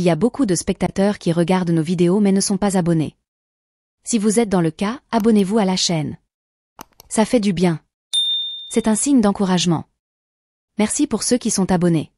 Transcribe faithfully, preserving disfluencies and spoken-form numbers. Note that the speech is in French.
Il y a beaucoup de spectateurs qui regardent nos vidéos mais ne sont pas abonnés. Si vous êtes dans le cas, abonnez-vous à la chaîne. Ça fait du bien. C'est un signe d'encouragement. Merci pour ceux qui sont abonnés.